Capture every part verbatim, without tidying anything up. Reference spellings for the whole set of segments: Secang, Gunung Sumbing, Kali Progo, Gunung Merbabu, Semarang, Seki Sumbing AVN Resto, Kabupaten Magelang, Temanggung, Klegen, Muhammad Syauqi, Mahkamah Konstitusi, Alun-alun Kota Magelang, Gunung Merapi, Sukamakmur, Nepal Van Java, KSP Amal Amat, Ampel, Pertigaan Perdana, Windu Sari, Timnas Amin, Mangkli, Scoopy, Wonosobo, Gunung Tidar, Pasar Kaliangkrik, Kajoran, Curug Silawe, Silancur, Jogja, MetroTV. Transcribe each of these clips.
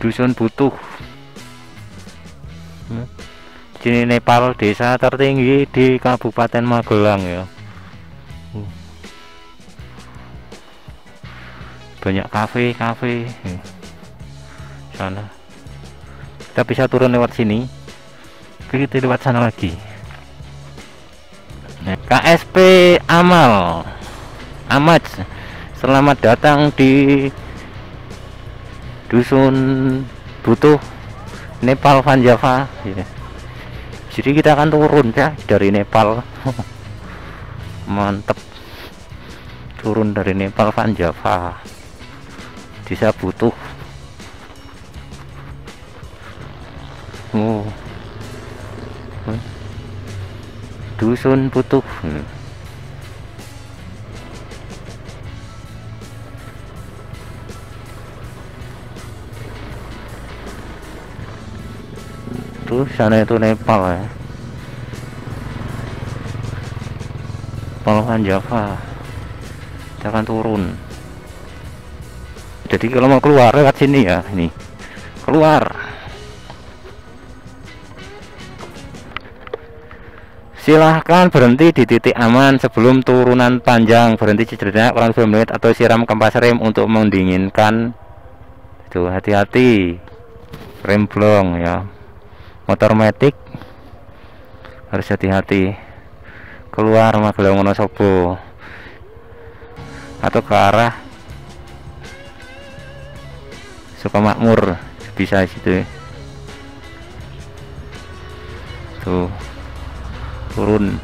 Dusun Butuh. Ini Nepal, desa tertinggi di Kabupaten Magelang ya. Banyak kafe-kafe sana. Kita bisa turun lewat sini. Kita lewat sana lagi. K S P Amal Amat. Selamat datang di Dusun Butuh, Nepal Van Java. Jadi kita akan turun ya dari Nepal. Mantep. Turun dari Nepal Van Java. Bisa butuh. Oh. Dusun Butuh. Tuh sana itu Nepal ya. Palawan Java. Kita akan turun. Jadi kalau mau keluar lewat sini ya, ini. Keluar. Silahkan berhenti di titik aman sebelum turunan panjang. Berhenti sejenak kurang dua menit atau siram kampas rem untuk mendinginkan. Tuh, hati-hati. Rem blong ya. Motor matic harus hati-hati. Keluar Magelang Wonosobo atau ke arah Sukamakmur bisa situ. Tuh turun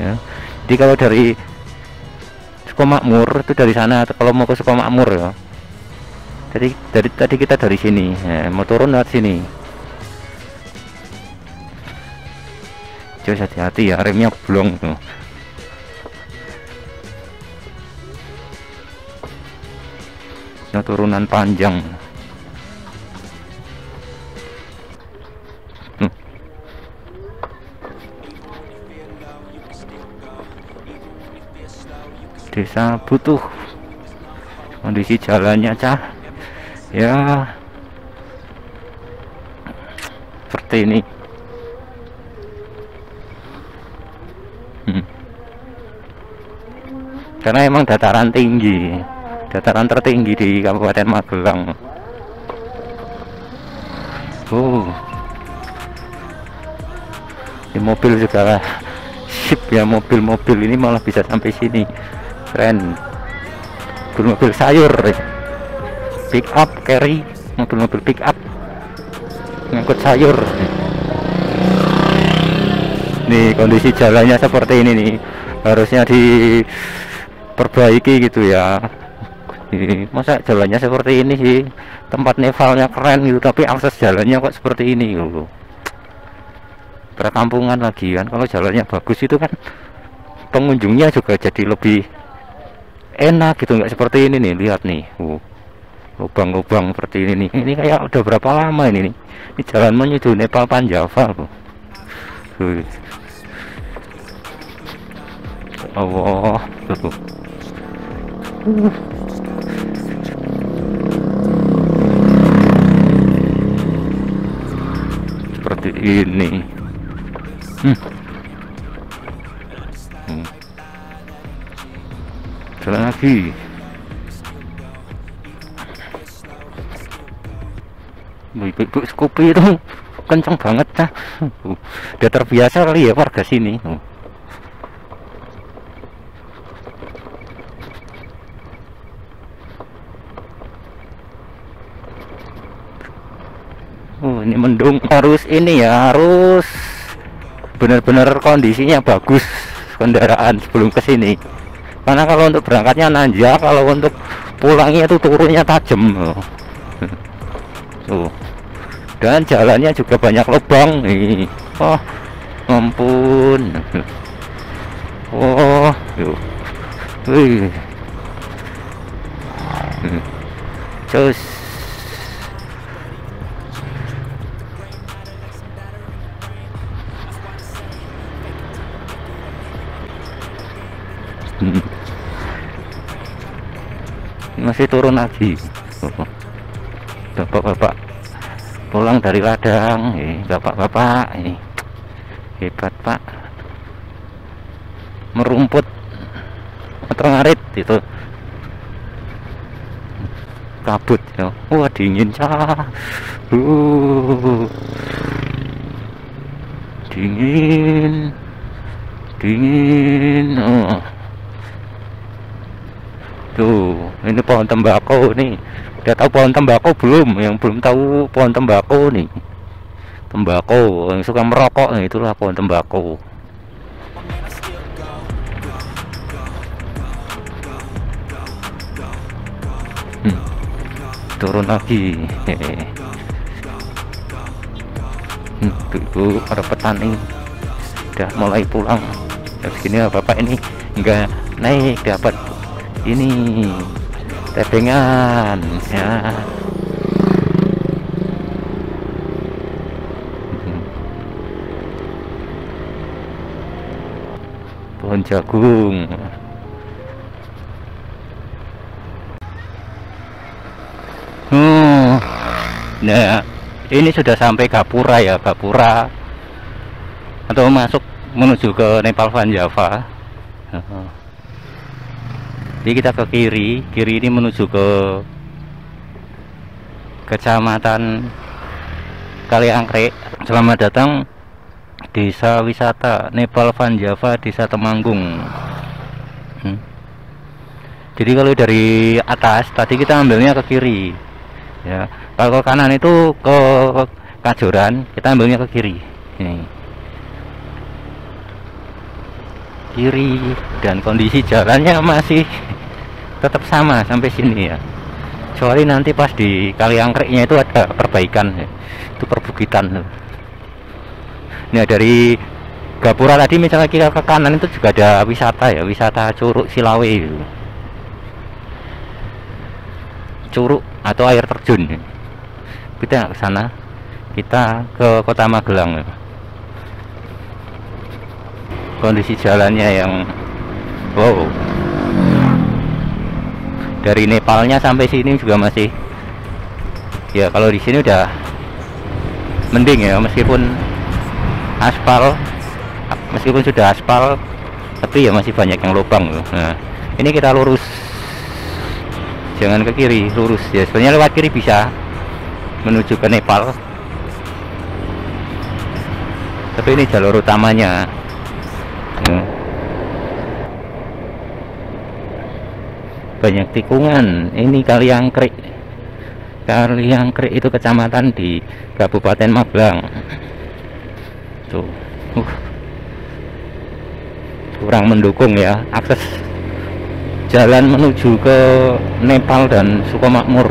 ya. Jadi kalau dari Sukamakmur itu dari sana, kalau mau ke Sukamakmur ya. Jadi dari tadi kita dari sini, ya, mau turun lewat sini. Jauh hati-hati ya, remnya blong tuh. Nah, turunan panjang. Hmm. Desa Butuh. Kondisi jalannya cah. Ya. Seperti ini. Karena emang dataran tinggi, dataran tertinggi di Kabupaten Magelang. Oh, di mobil segala sip ya, mobil-mobil ini malah bisa sampai sini, keren. Mobil-mobil sayur, pick up, carry, mobil-mobil pick up, ngangkut sayur. Nih kondisi jalannya seperti ini nih, harusnya di perbaiki gitu ya. Ini masa jalannya seperti ini sih, tempat nepalnya keren gitu, tapi akses jalannya kok seperti ini loh. Perkampungan lagi kan, kalau jalannya bagus itu kan pengunjungnya juga jadi lebih enak gitu, nggak seperti ini nih. Lihat nih, lubang-lubang seperti ini nih. Ini kayak udah berapa lama ini nih? Ini jalan menuju Nepal Van Java loh. Allah tuh. Uh. Seperti ini. Hmm. Hmm. Jalan lagi. Ibu-ibu Scoopy itu kenceng banget cah. Uh. Udah terbiasa kali ya warga sini. Uh. Oh, ini mendung, harus ini ya, harus benar-benar kondisinya bagus kendaraan sebelum ke sini. Karena kalau untuk berangkatnya nanjak, kalau untuk pulangnya itu turunnya tajam. Tuh. Tuh. Dan jalannya juga banyak lubang. Nih. Oh, ampun. Oh, tuh. Wih. Terus masih turun lagi bapak-bapak pulang dari ladang, bapak-bapak, hebat pak, merumput, ngarit itu, kabut, ya. Wah dingin cah, uh, dingin, dingin, uh. Tuh ini pohon tembakau nih. Udah tahu pohon tembakau belum? Yang belum tahu pohon tembakau nih, tembakau yang suka merokok itulah pohon tembakau. Hmm. Turun lagi. Hmm, ibu para petani udah mulai pulang. Dari sini bapak ini enggak naik dapat ini. Tepengan ya, pohon jagung. Hmm. Nah, ini sudah sampai Gapura ya, Gapura atau masuk menuju ke Nepal Van Java. Jadi kita ke kiri, kiri ini menuju ke Kecamatan Kaliangkrik. Selamat datang desa wisata Nepal Van Java, desa Temanggung. Hmm. Jadi kalau dari atas tadi kita ambilnya ke kiri, ya. Kalau ke kanan itu ke Kajoran, kita ambilnya ke kiri. Ini. Kiri, dan kondisi jalannya masih tetap sama sampai sini ya. Kecuali nanti pas di Kaliangkriknya itu ada perbaikan, itu perbukitan. Nah dari Gapura tadi misalnya kita ke kanan itu juga ada wisata ya, wisata Curug Silawe, curug atau air terjun. Kita ke sana, kita ke Kota Magelang. Kondisi jalannya yang wow, dari Nepalnya sampai sini juga masih ya. Kalau di sini udah mending ya, meskipun aspal, meskipun sudah aspal tapi ya masih banyak yang lubang loh. Nah, ini kita lurus, jangan ke kiri, lurus ya. Sebenarnya lewat kiri bisa menuju ke Nepal, tapi ini jalur utamanya. Banyak tikungan. Ini Kaliangkrik, Kaliangkrik itu kecamatan di Kabupaten Magelang. Tuh, uh. kurang mendukung ya akses jalan menuju ke Nepal dan Sukamakmur.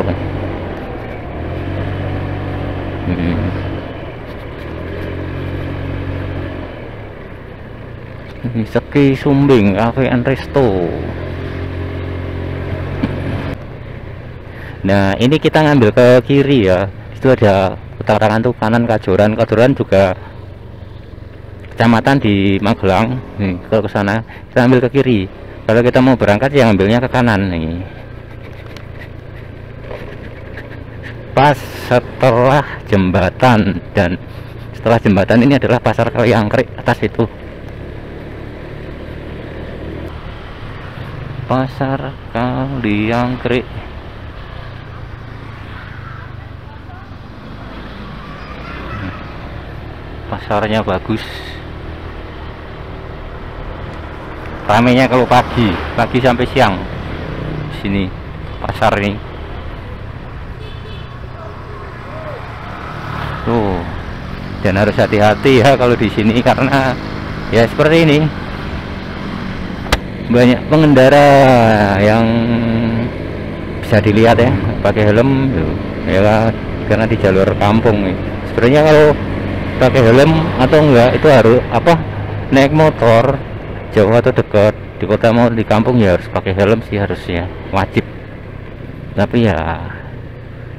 Hmm. Seki Sumbing A V N Resto. Nah ini kita ngambil ke kiri ya. Itu ada putaran tuh kanan Kajoran. Kajoran juga kecamatan di Magelang. Nih, kalau ke sana kita ambil ke kiri. Kalau kita mau berangkat ya ambilnya ke kanan nih. Pas setelah jembatan, dan setelah jembatan ini adalah Pasar Kaliangkrik atas itu. Pasar Kaliangkrik. Pasarnya bagus. Ramenya kalau pagi, pagi sampai siang. Sini pasar ini. Tuh. Dan harus hati-hati ya kalau di sini karena ya seperti ini. Banyak pengendara yang bisa dilihat ya pakai helm ya, karena di jalur kampung nih. Sebenarnya kalau pakai helm atau enggak itu harus apa, naik motor jauh atau dekat di kota mau di kampung ya harus pakai helm sih, harusnya wajib. Tapi ya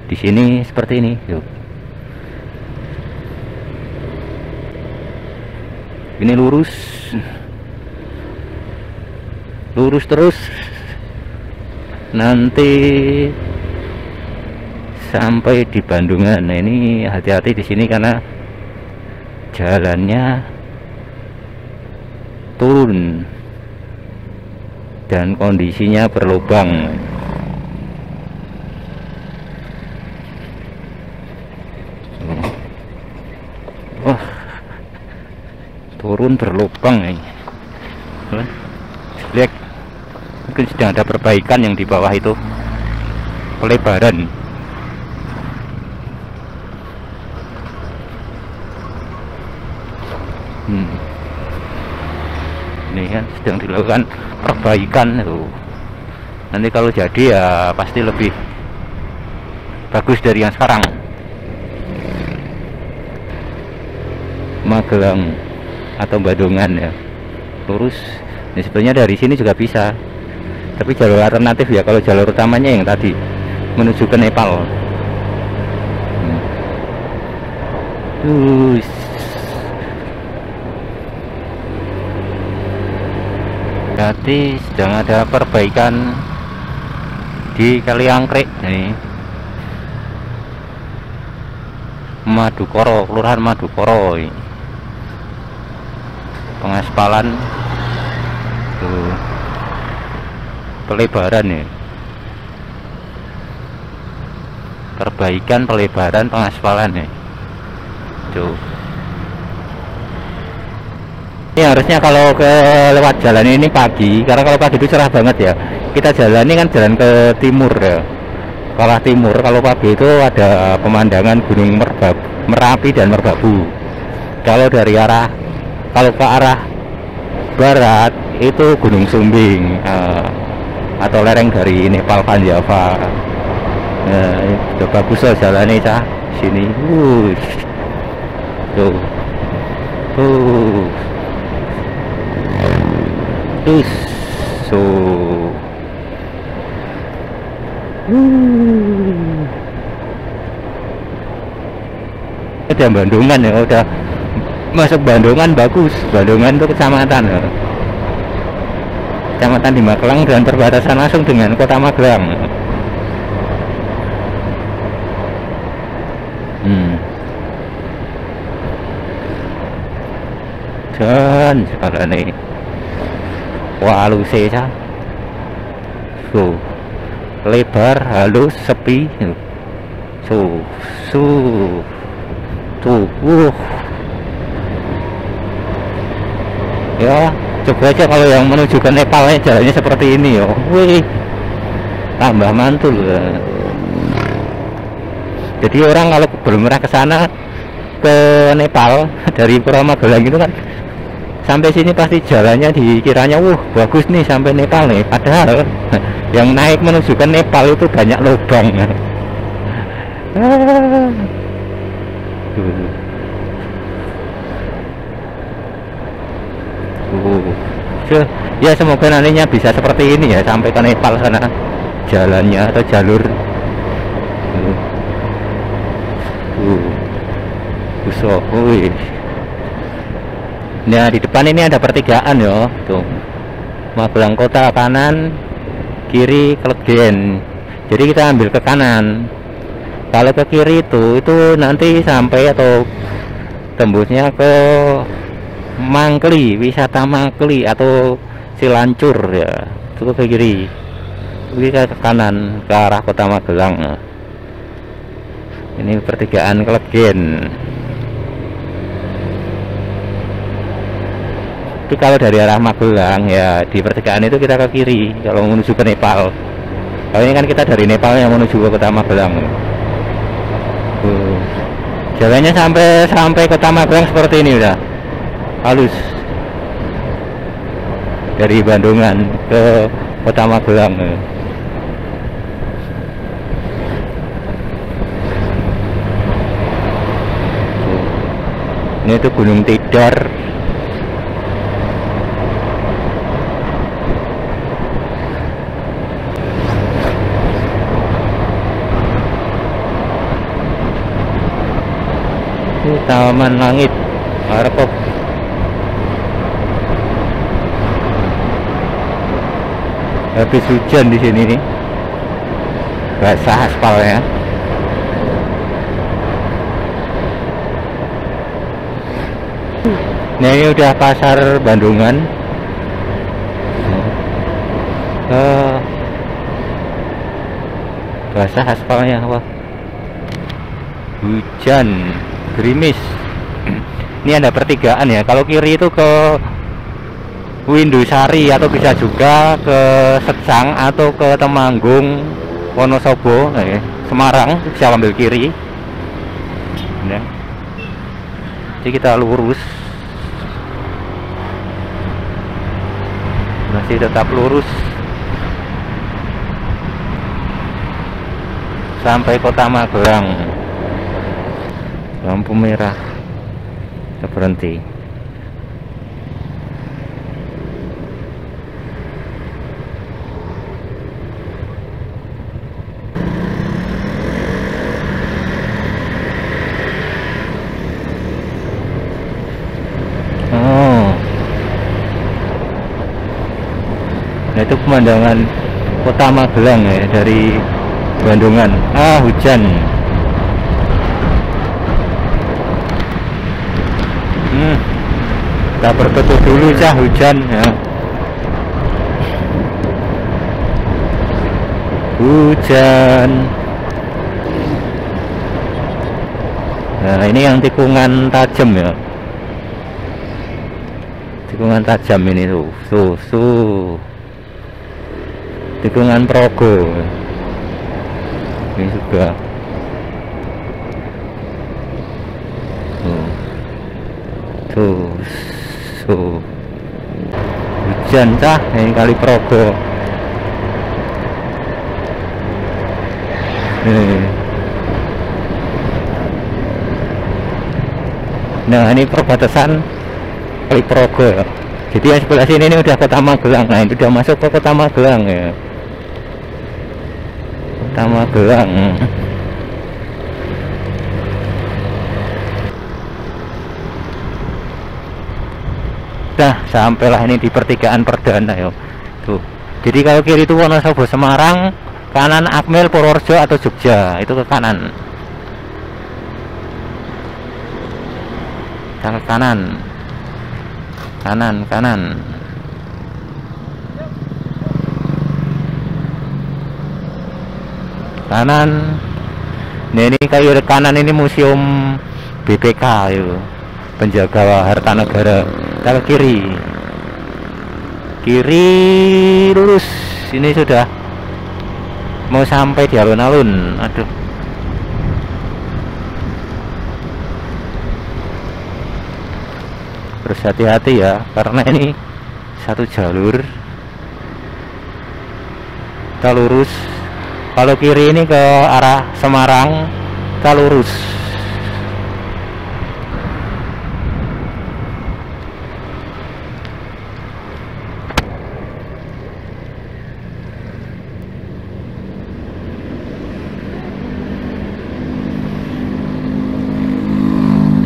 di sini seperti ini yuk. Ini lurus, lurus terus nanti sampai di Bandongan. Nah, ini hati-hati di sini karena jalannya turun dan kondisinya berlubang. Wah, turun berlubang ini. Lihat, mungkin sedang ada perbaikan yang di bawah itu, pelebaran. Hmm. Ini kan sedang dilakukan perbaikan tuh. Nanti kalau jadi ya pasti lebih bagus dari yang sekarang. Magelang atau Bandongan ya, lurus. Nah, sebetulnya dari sini juga bisa, tapi jalur alternatif ya. Kalau jalur utamanya yang tadi menuju ke Nepal. Hmm. Berarti sedang ada perbaikan di Kaliangkrik nih, Madukoro, Kelurahan Madukoro ini. Pengaspalan pelebaran ya, perbaikan pelebaran pengaspalan ya. Tuh. Ini harusnya kalau ke lewat jalan ini pagi, karena kalau pagi itu cerah banget ya. Kita jalan ini kan jalan ke timur ya, ke arah timur. Kalau pagi itu ada pemandangan Gunung Merbabu, Merapi dan Merbabu. Kalau dari arah, kalau ke arah barat itu Gunung Sumbing uh, atau lereng dari Nepal Van Java. Nah, itu bagus loh jalannya cah sini. Wush. Tuh. Tuh. Tuh. So. Udah Bandongan ya, udah masuk Bandongan. Bagus, Bandongan itu kecamatan ya. Kecamatan di Magelang dan perbatasan langsung dengan Kota Magelang. Hmm. Dan sekarang ini waluse ya. So, lebar, halus, sepi. So, so, tuh. Uh. Ya, coba aja kalau yang menuju ke Nepal ya, jalannya seperti ini yo. Wih, tambah mantul. Jadi orang kalau belum pernah ke sana, ke Nepal dari Magelang itu kan, sampai sini pasti jalannya dikiranya wah bagus nih sampai Nepal nih, padahal yang naik menuju ke Nepal itu banyak lubang. Uh, ya semoga nantinya bisa seperti ini ya sampai ke Nepal sana jalannya atau jalur. Uh, uh, usah, uh. Nah di depan ini ada pertigaan ya, tuh Magelang Kota kanan, kiri Klegen. Jadi kita ambil ke kanan. Kalau ke kiri itu itu nanti sampai atau tembusnya ke Mangkli, wisata Mangkli atau Silancur ya. Itu ke kiri, itu ke kanan ke arah Kota Magelang. Ini pertigaan Klegen. Itu kalau dari arah Magelang ya, di pertigaan itu kita ke kiri kalau menuju ke Nepal. Kalau ini kan kita dari Nepal yang menuju ke Kota Magelang. Uh, jalannya sampai sampai Kota Magelang seperti ini udah. Halus dari Bandongan ke Kota Magelang. Ini itu Gunung Tidar. Ini Taman Langit Markop. Habis hujan di sini nih, basah aspalnya. ini udah pasar Bandongan. Uh, basah aspalnya, wah. Hujan gerimis. Ini ada pertigaan ya. Kalau kiri itu ke Windu Sari, atau bisa juga ke Secang atau ke Temanggung, Wonosobo, eh, Semarang, bisa ambil kiri. Nah. Jadi kita lurus. Masih tetap lurus sampai Kota Magelang. Lampu merah. Kita berhenti. Itu pemandangan Kota Magelang ya dari Bandongan. Ah, hujan. Hmm. Kita berpetuh dulu cah hujan ya. Hujan. Nah, ini yang tikungan tajam ya. Tikungan tajam ini tuh. Tuh, tuh. Tikungan Progo ini juga tuh tuh, tuh. Hujan cah ini Kali Progo nih. Nah ini perbatasan Kali Progo ya. Jadi yang sebelah sini ini udah Kota Magelang. Nah itu udah masuk ke Kota Magelang ya. Kota Magelang. Nah, sampailah ini di Pertigaan Perdana yo. Tuh. Jadi kalau kiri itu Wonosobo Semarang, kanan Ampel Purworejo atau Jogja, itu ke kanan. Ke kanan. Kanan, kanan. Kanan. Nah, ini kayu kanan ini Museum B P K yuk. Penjaga Harta Negara. Kita ke kiri. Kiri lurus. Ini sudah mau sampai di alun-alun. Aduh. Terus hati-hati ya, karena ini satu jalur. Kita lurus. Kalau kiri ini ke arah Semarang, kita lurus.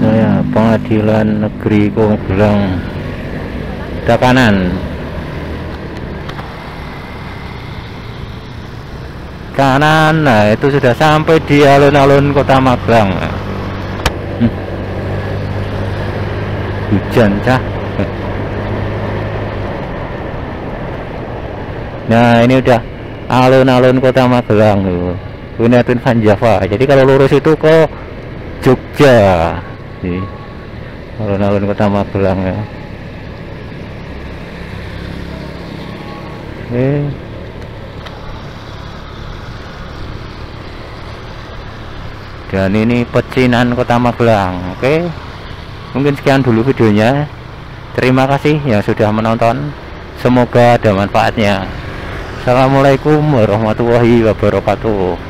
Saya Pengadilan Negeri Magelang. Kita kanan. Kanan, nah itu sudah sampai di alun-alun Kota Magelang. Hmm. Hujan cah. Nah ini udah alun-alun Kota Magelang tuh. Nepal Van Java. Jadi kalau lurus itu ke Jogja. Alun-alun Kota Magelang ya. Eh. Dan ini pecinan Kota Magelang. Oke, mungkin sekian dulu videonya. Terima kasih yang sudah menonton. Semoga ada manfaatnya. Assalamualaikum warahmatullahi wabarakatuh.